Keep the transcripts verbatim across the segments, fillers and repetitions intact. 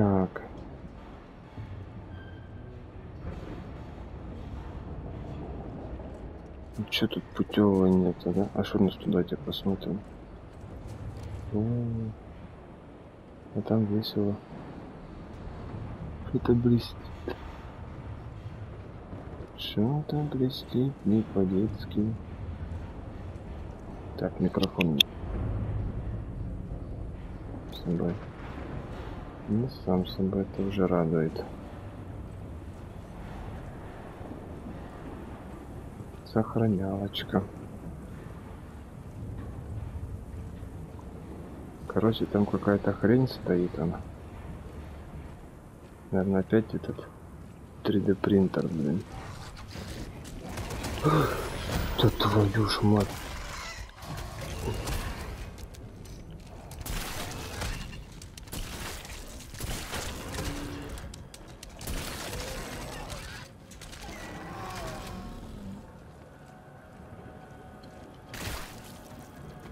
Так. Че тут путевого нет, да? А что у нас туда, давайте посмотрим. О-о-о. А там весело. Что-то блестит. Что-то блестит, не по-детски. Так, микрофон. Собой. Ну, сам собой это уже радует. Сохранялочка. Короче, там какая-то хрень стоит она. Наверное, опять этот три дэ принтер, блин. Да твою ж мать.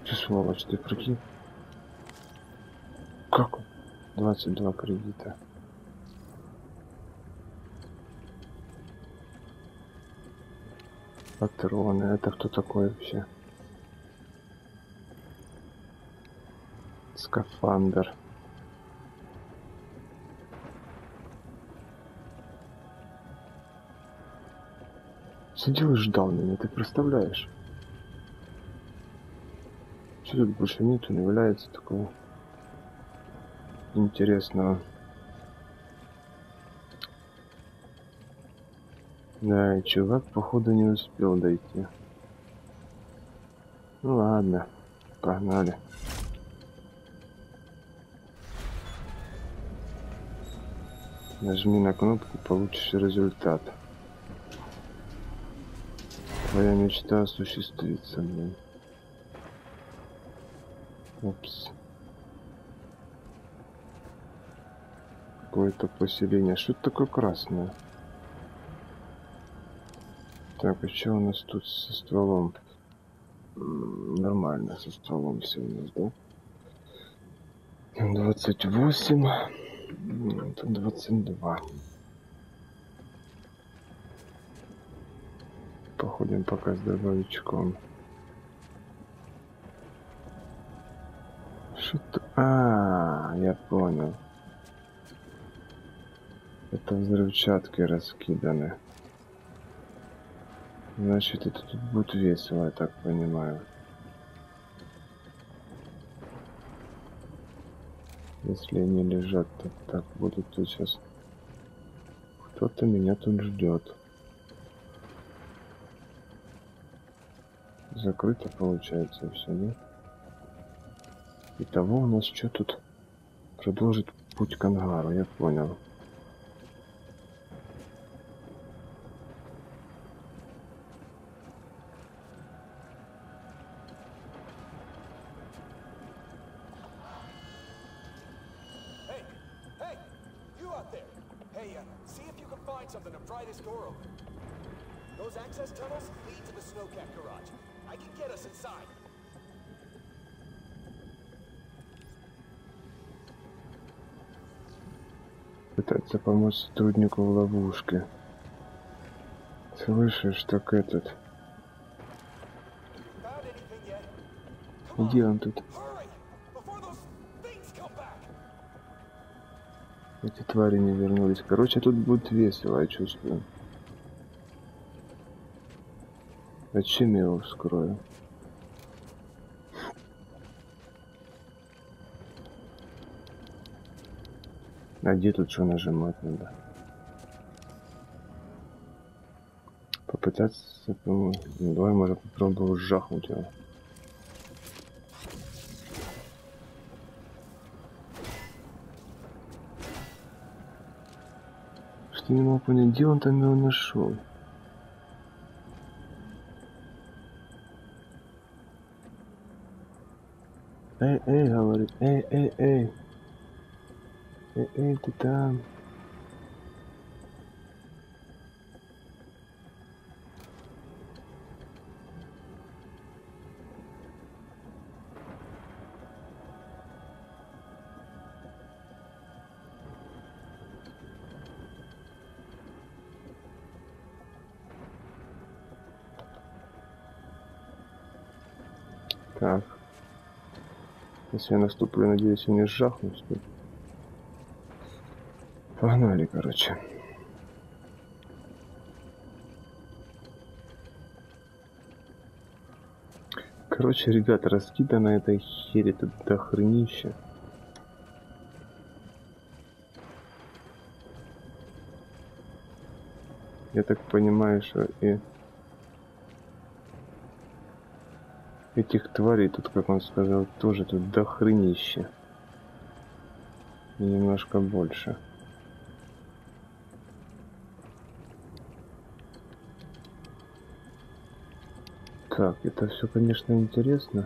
Ты сволочь, ты прикинь. Как? двадцать два кредита. Патроны, это кто такой вообще? Скафандр. Сидел и ждал меня, ты представляешь? Что тут больше нету, не является такого интересного. Да, и чувак, походу, не успел дойти. Ну ладно, погнали. Нажми на кнопку, получишь результат. Твоя мечта осуществится, блин. Опс. Какое-то поселение. Что это такое красное? Так, а что у нас тут со стволом? Нормально со стволом все у нас, да? двадцать восемь. Это двадцать два. Походим пока с дробовичком. Что-то... А, я понял. Это взрывчатки раскиданы. Значит, это тут будет весело, я так понимаю. Если они лежат, то так будут тут сейчас. Кто-то меня тут ждет. Закрыто получается все, нет? Итого у нас что тут? Продолжит путь к ангару, я понял. Пытаться помочь сотруднику в ловушке. Слышишь, так этот. Где он тут? Эти твари не вернулись. Короче, тут будет весело, я чувствую. А чем я его вскрою? А где тут что нажимать надо? Попытаться... Ну, давай, может, попробую жахнуть его. Что не могу понять, где он там его нашел? Эй, эй, говорит, эй, эй, эй. Эй, эй, ты там. Так. Если я наступлю, надеюсь, я не сжахнусь. Погнали, короче. Короче, ребята, раскидано этой хери тут до хренища. Я так понимаю, что и этих тварей тут, как он сказал, тоже тут до хренища. И немножко больше. Так, это все, конечно, интересно.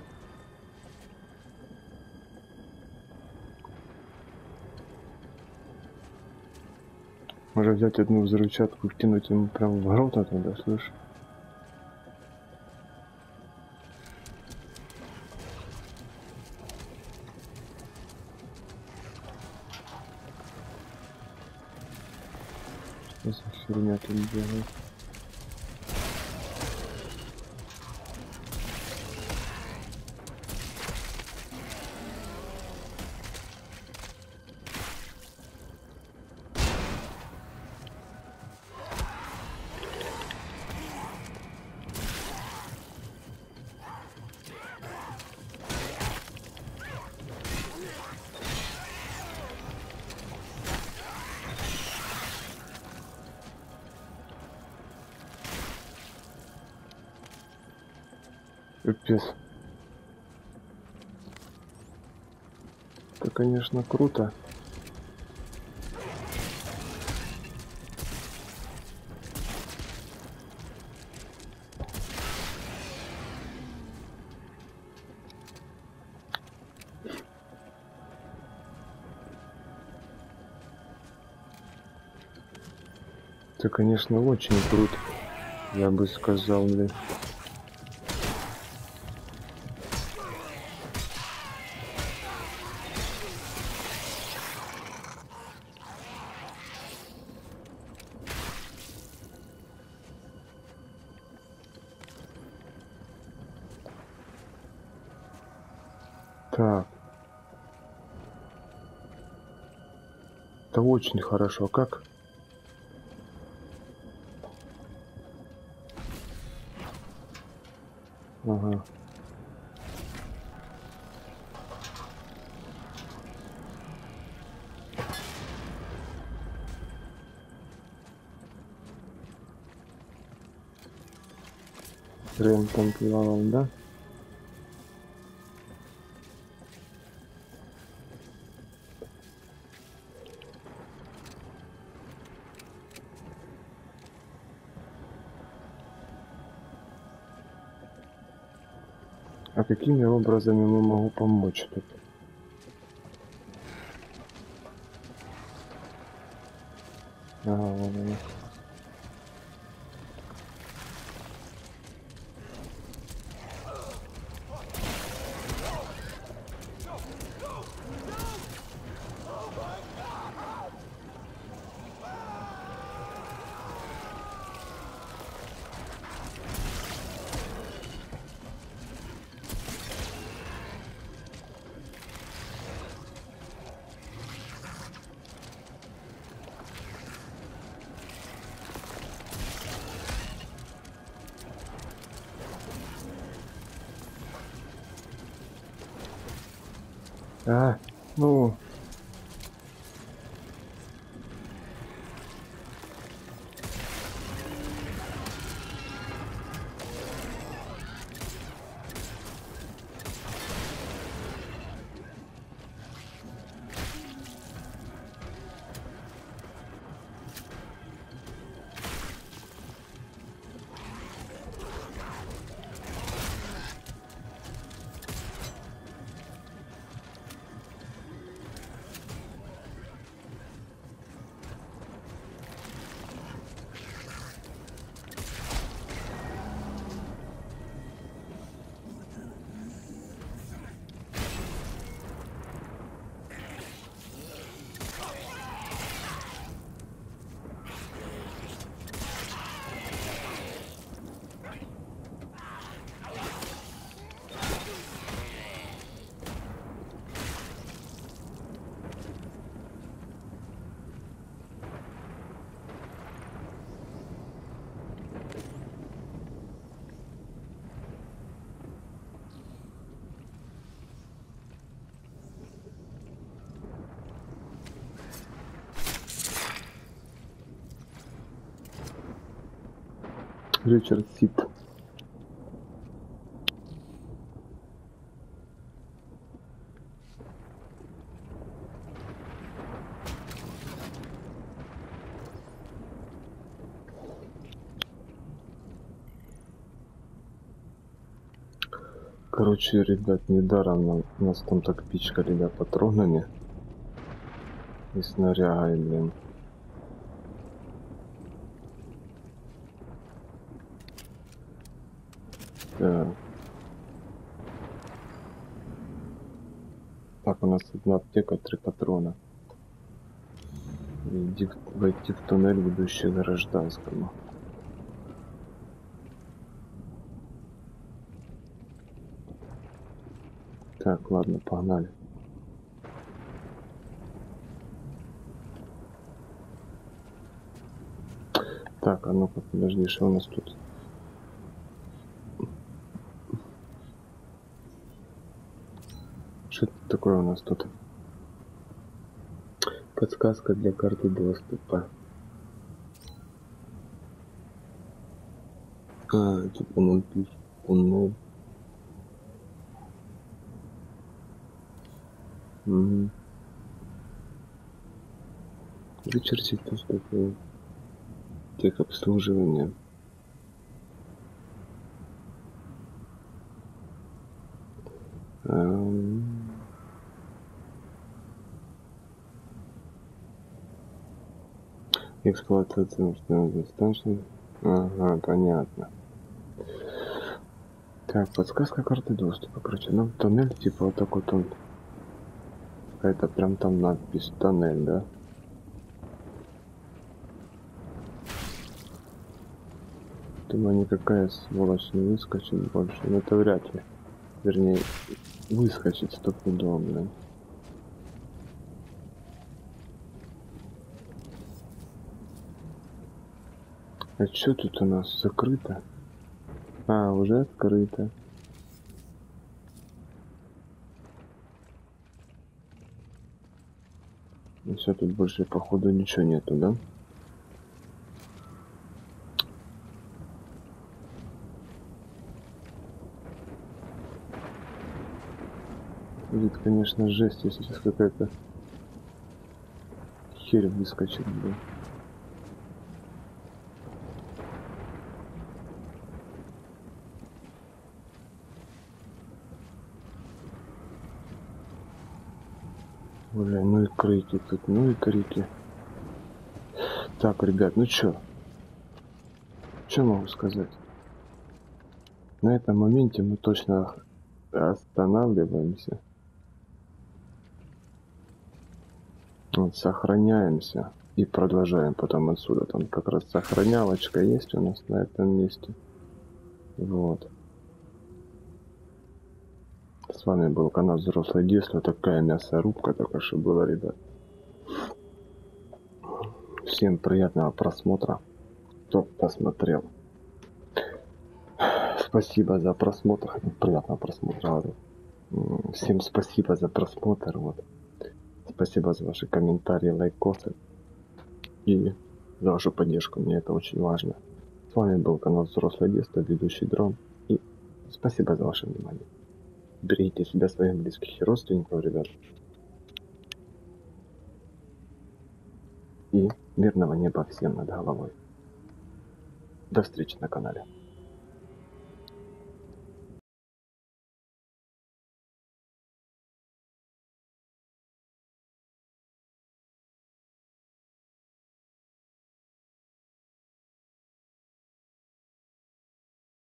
Можно взять одну взрывчатку, кинуть ему прям в ворота туда, слышь. Что за херня тут делает? Пипец. Это, конечно, круто. Это, конечно, очень круто. Я бы сказал, блин. Так. Это очень хорошо. Как? Ага. Прям там плавал, да? А какими образами я могу помочь тут? Ага, вон она. А, ну... Ричард Сид. Короче, ребят, недаром нас там так пичкали, да, патронами и снарягой, блин. Так. Так, у нас одна аптека, три патрона. Иди, войти в туннель, ведущий к гражданскому. Так, ладно, погнали. Так, а ну-ка, подожди, что у нас тут? Что это такое у нас тут? Подсказка для карты доступа. А, типа ноль пункт. Угу. Ричард Сид поступил. Так, обслуживание. Эм... Эксплуатация установленной станции. Ага, понятно. Так, подсказка карты доступа. Короче, нам тоннель, типа вот такой вот он. Это прям там надпись тоннель, да? Думаю, никакая сволочь не выскочит больше, но это вряд ли. Вернее, выскочит стопудово, блин. А что тут у нас закрыто? А, уже открыто. Все, тут больше походу ничего нету, да? Будет, конечно, жесть, если сейчас какая-то херь выскочит, блин. Бля, ну и крики тут, ну и крики. Так, ребят, ну чё? Чё могу сказать? На этом моменте мы точно останавливаемся. Вот, сохраняемся. И продолжаем потом отсюда. Там как раз сохранялочка есть у нас на этом месте. Вот. С вами был канал Взрослое Детство. Такая мясорубка только что была, ребят. Всем приятного просмотра, кто посмотрел. Спасибо за просмотр. Приятного просмотра. Всем спасибо за просмотр. Вот. Спасибо за ваши комментарии, лайкосы и за вашу поддержку. Мне это очень важно. С вами был канал Взрослое Детство, ведущий Дрон. И спасибо за ваше внимание. Берегите себя, своих близких и родственников, ребят. И мирного неба всем над головой. До встречи на канале.